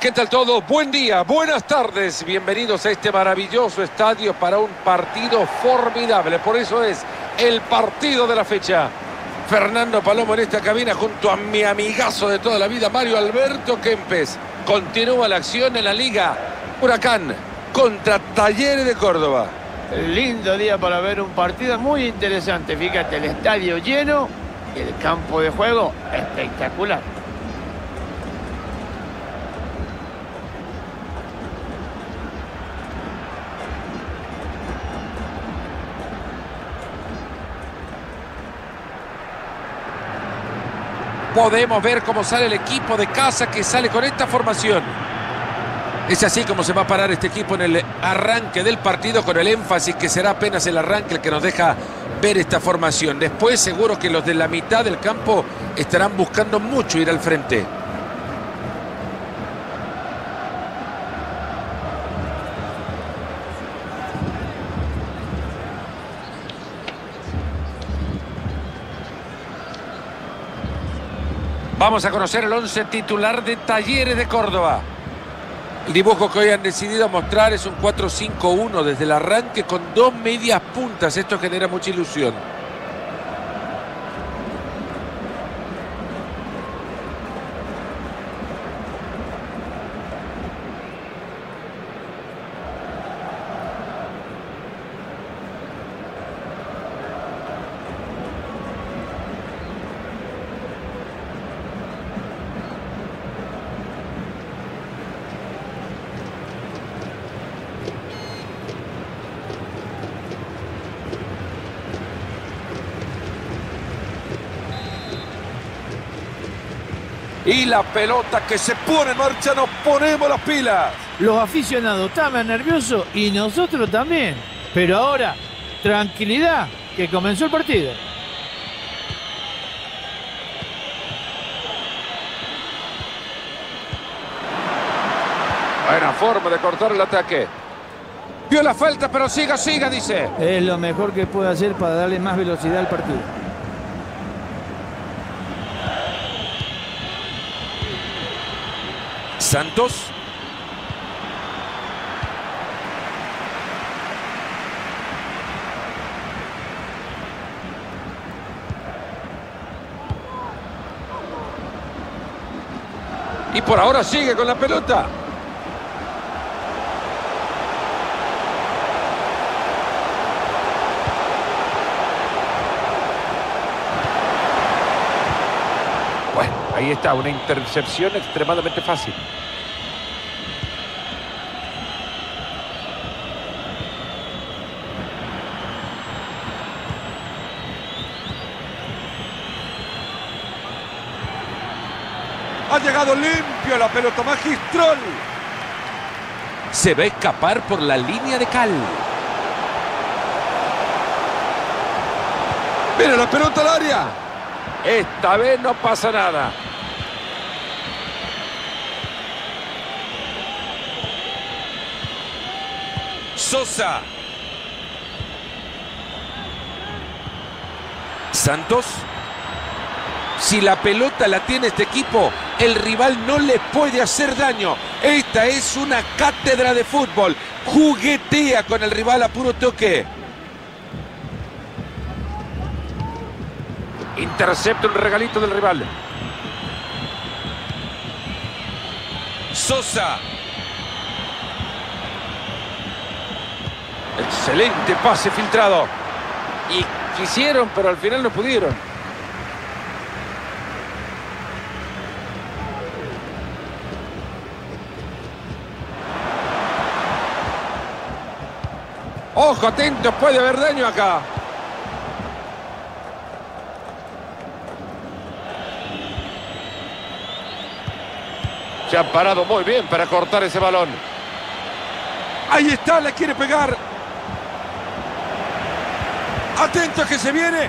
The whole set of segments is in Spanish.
¿Qué tal todo? Buen día, buenas tardes, bienvenidos a este maravilloso estadio para un partido formidable. Por eso es el partido de la fecha. Fernando Palomo en esta cabina junto a mi amigazo de toda la vida, Mario Alberto Kempes. Continúa la acción en la Liga Huracán contra Talleres de Córdoba. Lindo día para ver un partido muy interesante. Fíjate, el estadio lleno y el campo de juego espectacular. Podemos ver cómo sale el equipo de casa, que sale con esta formación. Es así como se va a parar este equipo en el arranque del partido, con el énfasis que será apenas el arranque el que nos deja ver esta formación. Después seguro que los de la mitad del campo estarán buscando mucho ir al frente. Vamos a conocer el 11 titular de Talleres de Córdoba. El dibujo que hoy han decidido mostrar es un 4-5-1 desde el arranque con dos medias puntas. Esto genera mucha ilusión. Y la pelota que se pone en marcha, nos ponemos las pilas. Los aficionados estaban nerviosos y nosotros también. Pero ahora, tranquilidad, que comenzó el partido. Buena forma de cortar el ataque. Vio la falta, pero siga, dice. Es lo mejor que puede hacer para darle más velocidad al partido. Santos. Y por ahora sigue con la pelota. Bueno, ahí está, una intercepción extremadamente fácil. Ha llegado limpio la pelota, magistral. Se va a escapar por la línea de cal. Mira la pelota al área. Esta vez no pasa nada. Sosa. Santos. Si la pelota la tiene este equipo, el rival no le puede hacer daño. Esta es una cátedra de fútbol. Juguetea con el rival a puro toque. Intercepta un regalito del rival. Sosa. Excelente pase filtrado. Y quisieron, pero al final no pudieron. Ojo, atentos, puede haber daño acá. Se han parado muy bien para cortar ese balón. Ahí está, la quiere pegar. Atentos que se viene.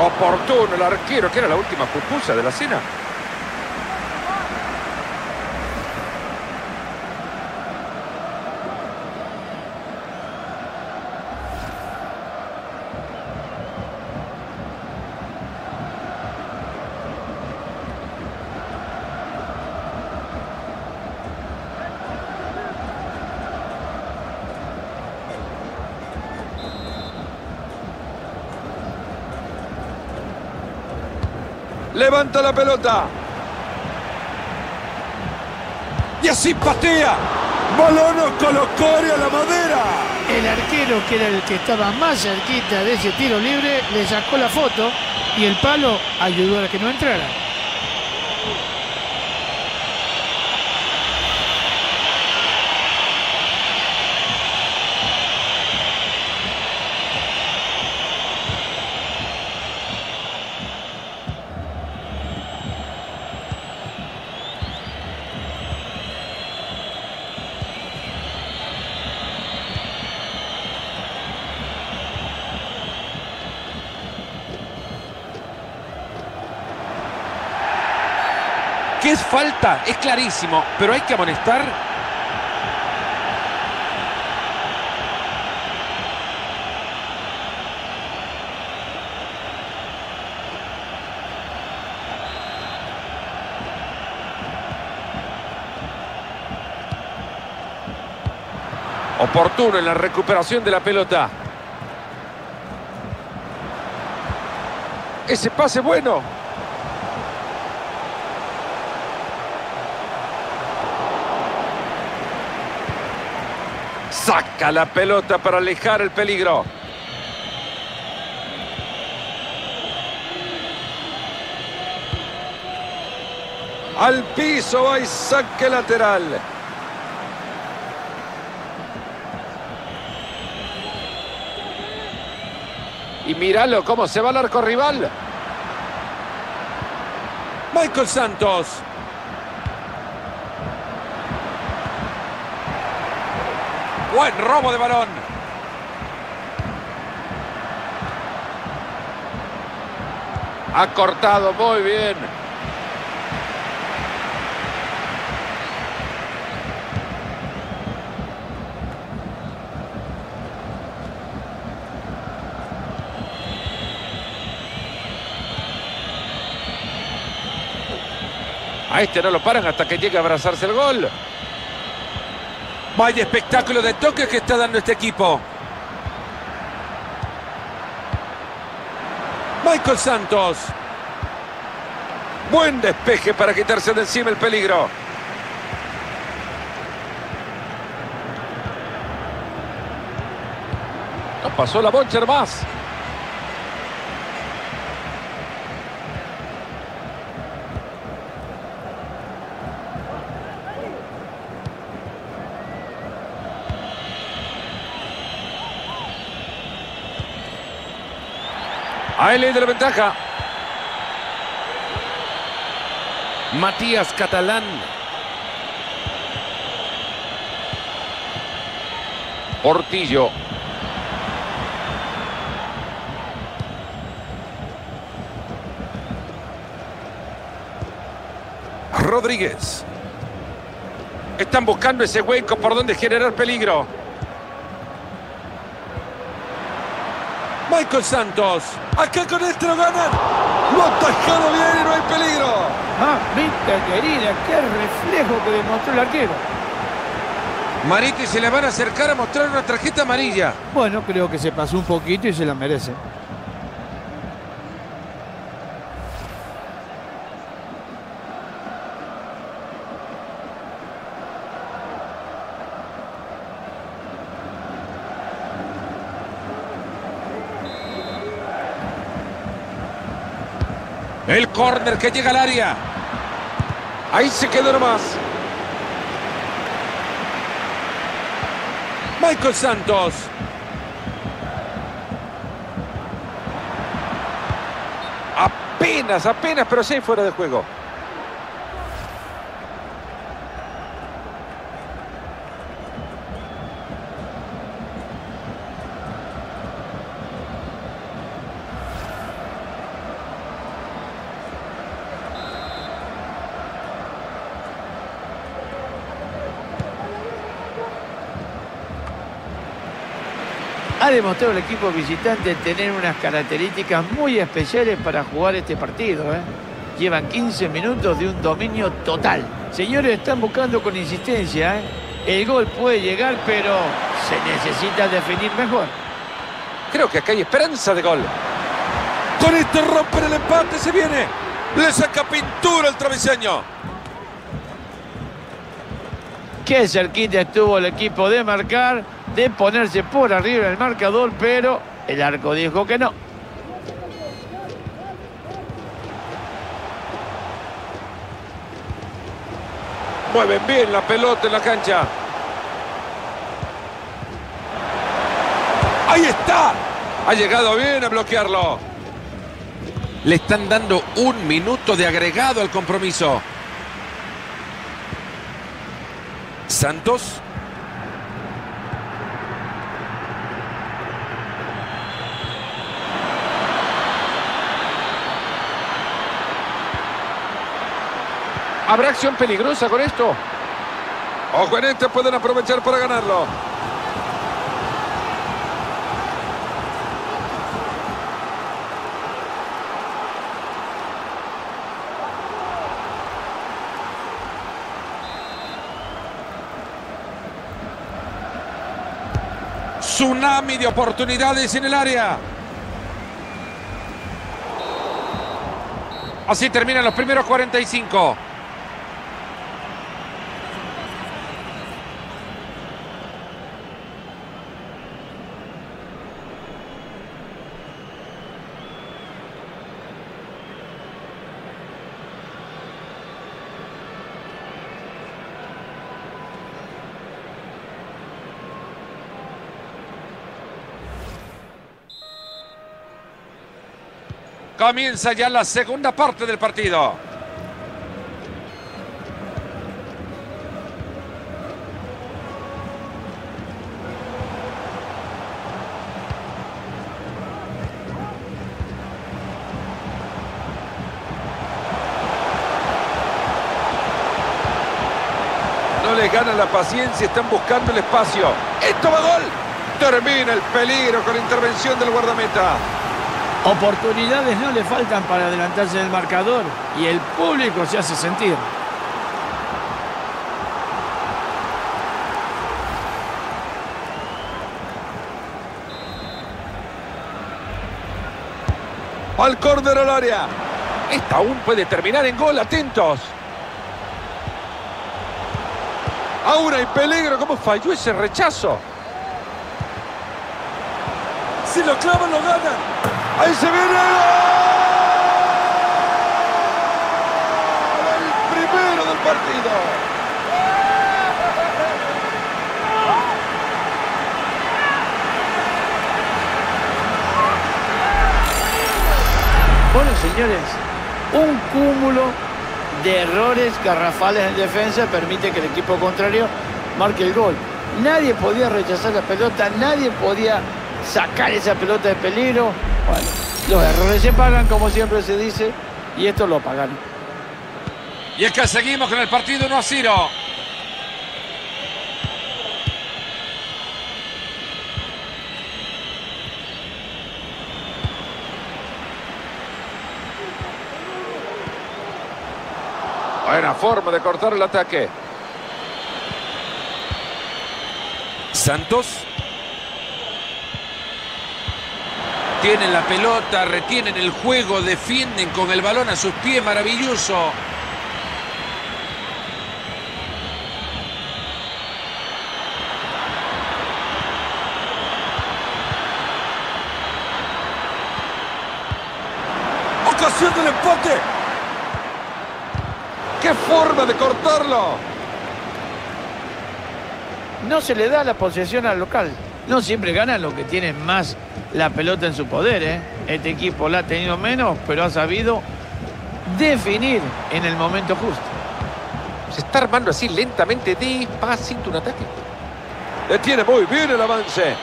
Oportuno el arquero, que era la última pupusa de la cena. Levanta la pelota. Y así patea. Balono colocó a la madera. El arquero, que era el que estaba más cerquita de ese tiro libre, le sacó la foto y el palo ayudó a que no entrara. ¿Qué es falta? Es clarísimo, pero hay que amonestar. Oportuno en la recuperación de la pelota. Ese pase bueno. Saca la pelota para alejar el peligro. Al piso va y saque lateral. Y míralo cómo se va al arco rival. Michael Santos. Buen robo de balón. Ha cortado muy bien. A este no lo paran hasta que llegue a abrazarse el gol. Vaya espectáculo de toques que está dando este equipo. Michael Santos. Buen despeje para quitarse de encima el peligro. No pasó la Boncher más. Ahí le da la ventaja. Matías Catalán. Portillo. Rodríguez. Están buscando ese hueco por donde generar peligro. Michael Santos, acá con este lo ganan. Lo ha atajado bien y no hay peligro. Mamita querida, qué reflejo que demostró el arquero. Mariti, se le van a acercar a mostrar una tarjeta amarilla. Bueno, creo que se pasó un poquito y se la merece. El córner que llega al área. Ahí se quedó nomás. Michael Santos. Apenas, pero sí fuera de juego. Ha demostrado el equipo visitante tener unas características muy especiales para jugar este partido, ¿eh? Llevan 15 minutos de un dominio total. Señores, están buscando con insistencia, ¿eh? El gol puede llegar, pero se necesita definir mejor. Creo que acá hay esperanza de gol. Con esto rompen el empate, se viene. Le saca pintura el traviseño. Qué cerquita estuvo el equipo de marcar, de ponerse por arriba del marcador, pero el arco dijo que no. Mueven bien la pelota en la cancha. ¡Ahí está! Ha llegado bien a bloquearlo. Le están dando un minuto de agregado al compromiso. Santos. ¿Habrá acción peligrosa con esto? Ojo en este, pueden aprovechar para ganarlo. Tsunami de oportunidades en el área. Así terminan los primeros 45. Comienza ya la segunda parte del partido. No les gana la paciencia, están buscando el espacio. ¡Esto va gol! Termina el peligro con la intervención del guardameta. Oportunidades no le faltan para adelantarse del marcador y el público se hace sentir. Al córner al área. Esta aún puede terminar en gol, atentos. Ahora hay peligro, ¿cómo falló ese rechazo? Si lo clavan, lo ganan. ¡Ahí se viene el gol! ¡El primero del partido! Bueno, señores, un cúmulo de errores garrafales en defensa permite que el equipo contrario marque el gol. Nadie podía rechazar la pelota, nadie podía sacar esa pelota de peligro. Bueno, los errores se pagan, como siempre se dice, y esto lo pagan. Y es que seguimos con el partido 1-0. Buena forma de cortar el ataque. Santos. Tienen la pelota, retienen el juego, defienden con el balón a sus pies, maravilloso. ¡Ocasión del empate! ¡Qué forma de cortarlo! No se le da la posesión al local. No siempre ganan los que tienen más la pelota en su poder, ¿eh? Este equipo la ha tenido menos, pero ha sabido definir en el momento justo. Se está armando así lentamente, despacito un ataque. Detiene muy bien el avance.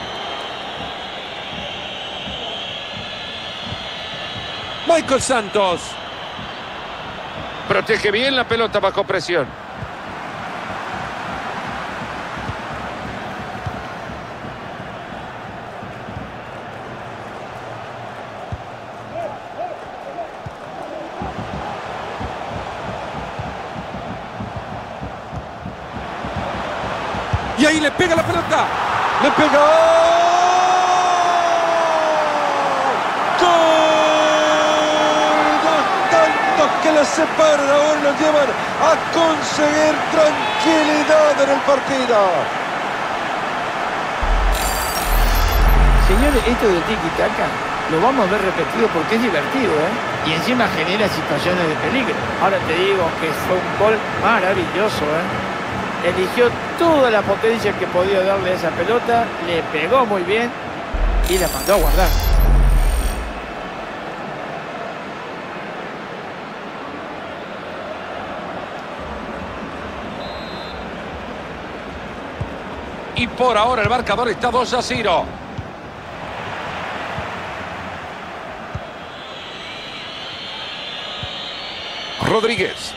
Michael Santos. Protege bien la pelota bajo presión. Y ahí le pega la pelota. ¡Le pega! ¡Gol! ¡Dos tantos separan, ahora lo llevan a conseguir tranquilidad en el partido. Señores, esto de tiki-taka lo vamos a ver repetido porque es divertido, ¿eh? Y encima genera situaciones de peligro. Ahora te digo que fue un gol maravilloso, ¿eh? Eligió toda la potencia que podía darle a esa pelota, le pegó muy bien y la mandó a guardar. Y por ahora el marcador está 2-0. Rodríguez.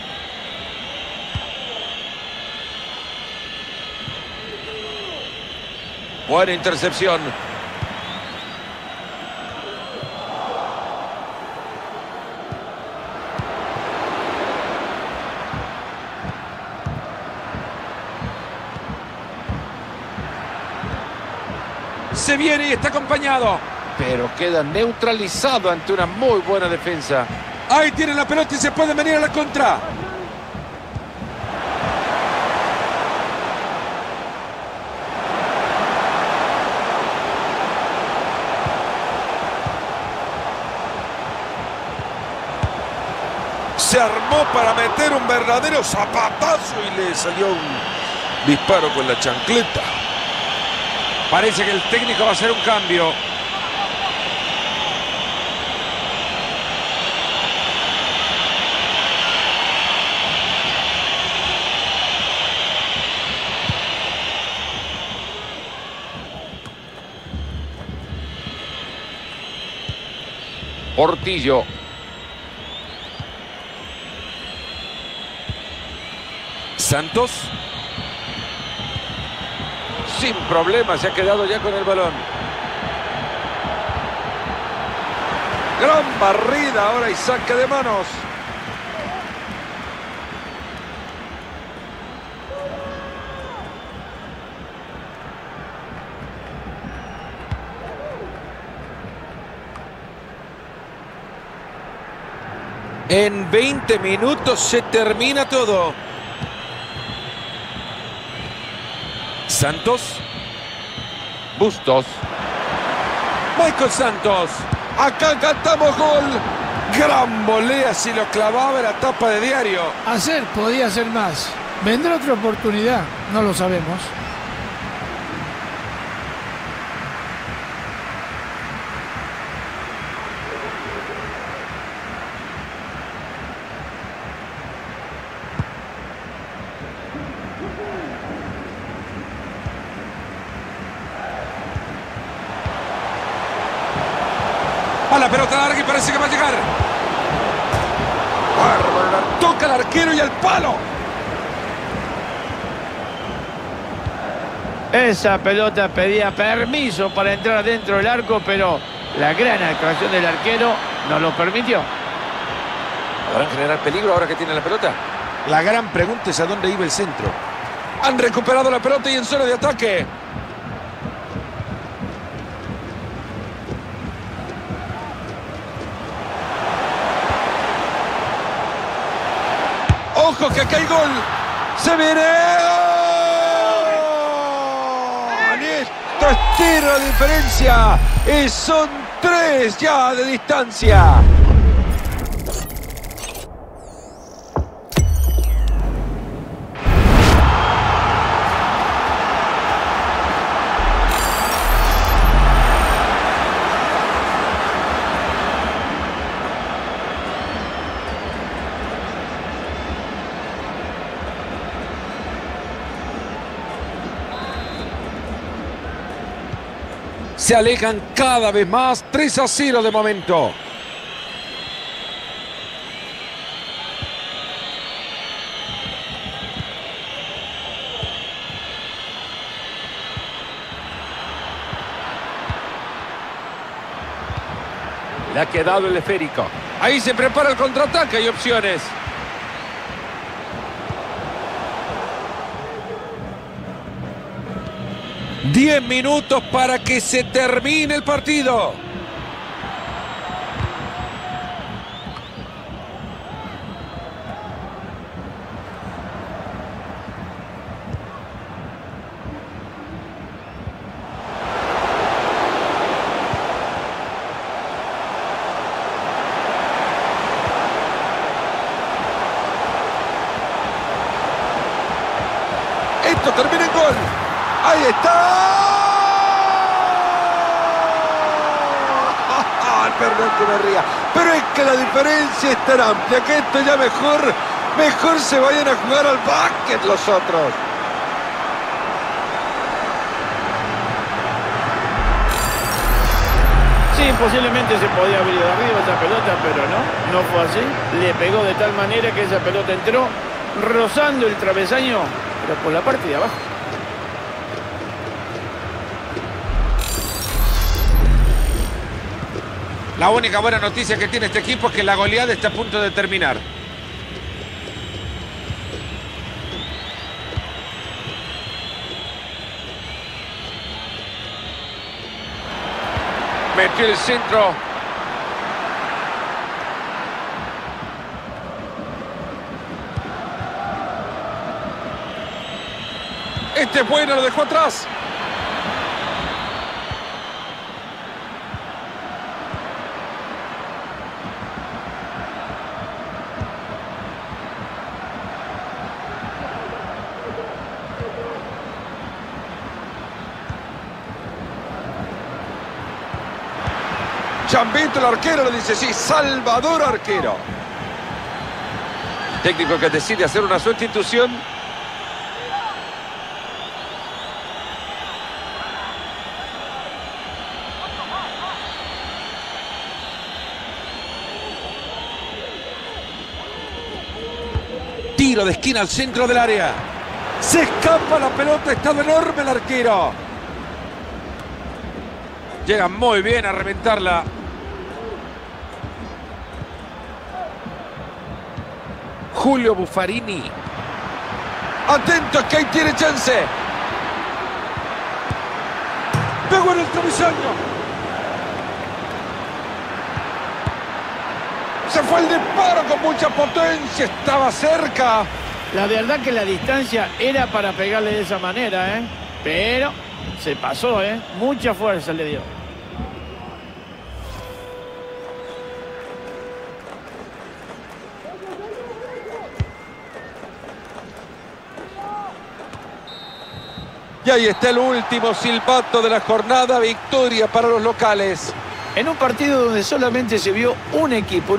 Buena intercepción. Se viene y está acompañado. Pero queda neutralizado ante una muy buena defensa. Ahí tiene la pelota y se puede venir a la contra. Se armó para meter un verdadero zapatazo y le salió un disparo con la chancleta. Parece que el técnico va a hacer un cambio. Portillo. Santos. Sin problemas, se ha quedado ya con el balón. Gran barrida ahora y saque de manos. En 20 minutos se termina todo. Santos. Bustos. Michael Santos. Acá cantamos gol. Gran volea, si lo clavaba era tapa de diario. Hacer podía hacer más. ¿Vendrá otra oportunidad? No lo sabemos. La pelota larga y parece que va a llegar. Bárbaro, toca al arquero y al palo. Esa pelota pedía permiso para entrar dentro del arco, pero la gran actuación del arquero no lo permitió. ¿Podrán generar peligro ahora que tiene la pelota? La gran pregunta es a dónde iba el centro. Han recuperado la pelota y en zona de ataque. ¡Ojo que acá hay gol! ¡Se viene! ¡Gol! Esto estira la diferencia. Y son 3 ya de distancia. Se alejan cada vez más, 3-0 de momento. Le ha quedado el esférico. Ahí se prepara el contraataque, hay opciones. Diez minutos para que se termine el partido. termina en gol. ¡Ahí está! Perdón que me ría, pero es que la diferencia es tan amplia que esto ya mejor se vayan a jugar al básquet los otros. Sí, posiblemente se podía haber ido arriba esa pelota, pero no fue así. Le pegó de tal manera que esa pelota entró rozando el travesaño, pero por la parte de abajo. La única buena noticia que tiene este equipo es que la goleada está a punto de terminar. Metió el centro. Este es bueno, lo dejó atrás. Chambito, el arquero, le dice sí, Salvador, arquero. El técnico que decide hacer una sustitución. Tiro de esquina al centro del área. Se escapa la pelota, está de enorme el arquero. Llega muy bien a reventarla. Julio Buffarini. Atentos que ahí tiene chance. Pegó en el travesaño. Se fue el disparo con mucha potencia. Estaba cerca. La verdad que la distancia era para pegarle de esa manera, pero se pasó, Mucha fuerza le dio. Y ahí está el último silbato de la jornada, victoria para los locales. En un partido donde solamente se vio un equipo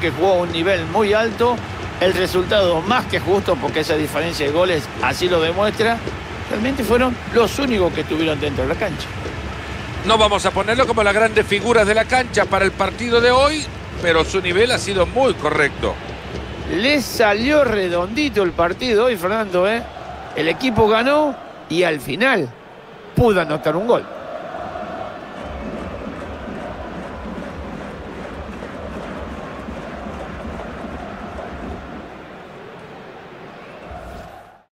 que jugó a un nivel muy alto, el resultado más que justo, porque esa diferencia de goles así lo demuestra, realmente fueron los únicos que estuvieron dentro de la cancha. No vamos a ponerlo como las grandes figuras de la cancha para el partido de hoy, pero su nivel ha sido muy correcto. Les salió redondito el partido hoy, Fernando, El equipo ganó. Y al final pudo anotar un gol.